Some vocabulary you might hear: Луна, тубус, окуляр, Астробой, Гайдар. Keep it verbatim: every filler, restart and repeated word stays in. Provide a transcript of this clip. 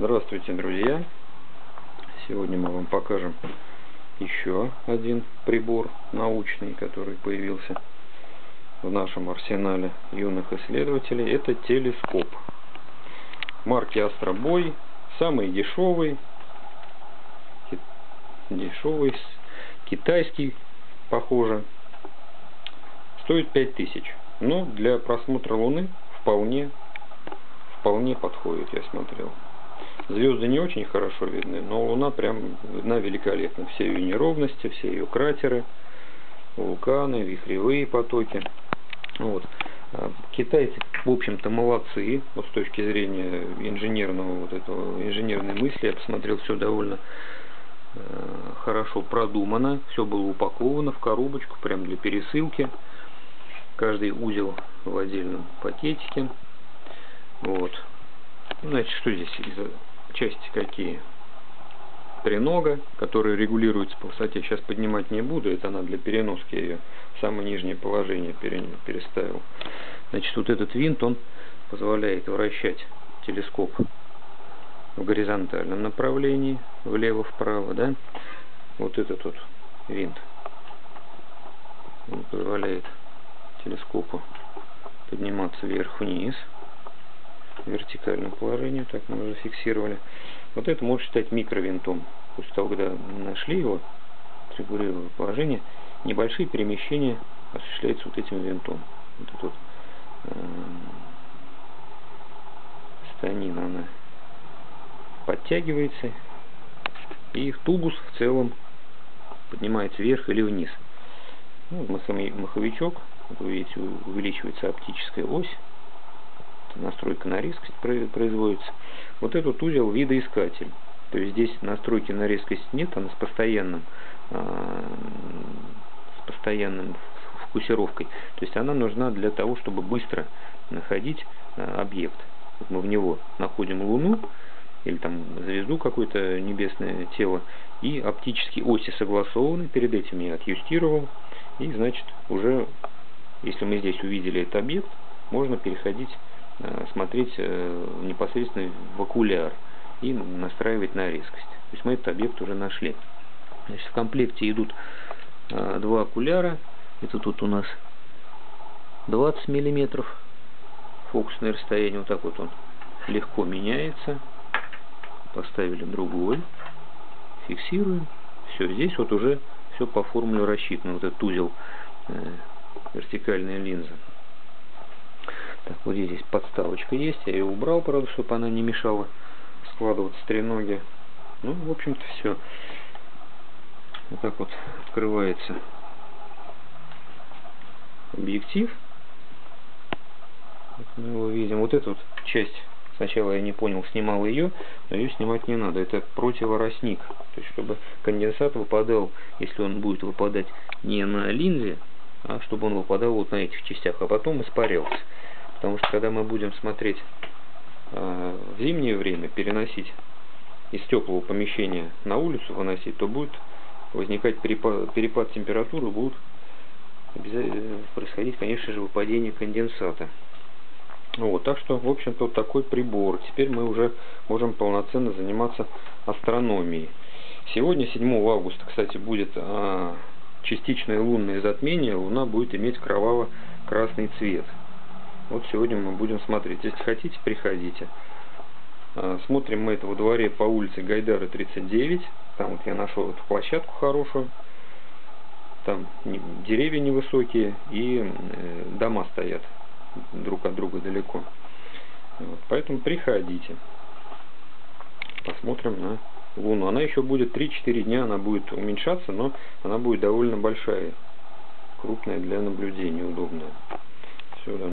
Здравствуйте, друзья! Сегодня мы вам покажем еще один прибор научный, который появился в нашем арсенале юных исследователей. Это телескоп марки Астробой, самый дешевый, дешевый китайский, похоже, стоит пять тысяч, но для просмотра Луны вполне, вполне подходит, я смотрел. Звезды не очень хорошо видны, но Луна прям видна великолепно. Все ее неровности, все ее кратеры, вулканы, вихревые потоки. Вот. Китайцы, в общем-то, молодцы. Вот с точки зрения инженерного вот этого, инженерной мысли, я посмотрел, все довольно э, хорошо продумано. Все было упаковано в коробочку, прям для пересылки. Каждый узел в отдельном пакетике. Вот. Значит, что здесь? Части какие? Тренога, которая регулируется по высоте. Сейчас поднимать не буду, это она для переноски, я ее в самое нижнее положение переставил. Значит, вот этот винт, он позволяет вращать телескоп в горизонтальном направлении, влево-вправо, да? Вот этот вот винт, он позволяет телескопу подниматься вверх-вниз. Вертикальном положении, так мы уже фиксировали. Вот это можно считать микровинтом. После того, когда нашли его, регулировали положение, небольшие перемещения осуществляются вот этим винтом. Вот эта вот э станина, она подтягивается, и тубус в целом поднимается вверх или вниз. Ну, маховичок, вы видите, увеличивается оптическая ось. Настройка на резкость производится. Вот этот узел — видоискатель. То есть здесь настройки на резкость нет, она с постоянным, э, с постоянным фокусировкой. То есть она нужна для того, чтобы быстро находить э, объект. Вот мы в него находим Луну или там звезду, какое-то небесное тело, и оптические оси согласованы. Перед этим я отъюстировал. И значит, уже если мы здесь увидели этот объект, можно переходить, смотреть непосредственно в окуляр и настраивать на резкость. То есть мы этот объект уже нашли. Значит, в комплекте идут два окуляра. Это тут у нас двадцать миллиметров. Фокусное расстояние, вот так вот он легко меняется. Поставили другой. Фиксируем. Все, здесь вот уже все по формуле рассчитано. Вот этот узел, вертикальная линза. Так, вот здесь подставочка есть, я ее убрал, правда, чтобы она не мешала складываться треноги. Ну, в общем-то, все. Вот так вот открывается объектив. Вот мы его видим. Вот эту вот часть, сначала я не понял, снимал ее, но ее снимать не надо. Это противоросник. То есть, чтобы конденсат выпадал, если он будет выпадать не на линзе, а чтобы он выпадал вот на этих частях, а потом испарялся. Потому что когда мы будем смотреть э, в зимнее время, переносить из теплого помещения на улицу, выносить, то будет возникать перепад, перепад температуры, будут происходить, конечно же, выпадение конденсата. Вот, так что, в общем-то, вот такой прибор. Теперь мы уже можем полноценно заниматься астрономией. Сегодня, седьмого августа, кстати, будет... Э, частичное лунное затмение, Луна будет иметь кроваво-красный цвет. Вот сегодня мы будем смотреть. Если хотите, приходите. Смотрим мы это во дворе по улице Гайдара, тридцать девять. Там вот я нашел эту площадку хорошую. Там деревья невысокие и дома стоят друг от друга далеко. Вот, поэтому приходите. Посмотрим на Луну. Она еще будет три-четыре дня, она будет уменьшаться, но она будет довольно большая, крупная для наблюдения, удобная. Все, да.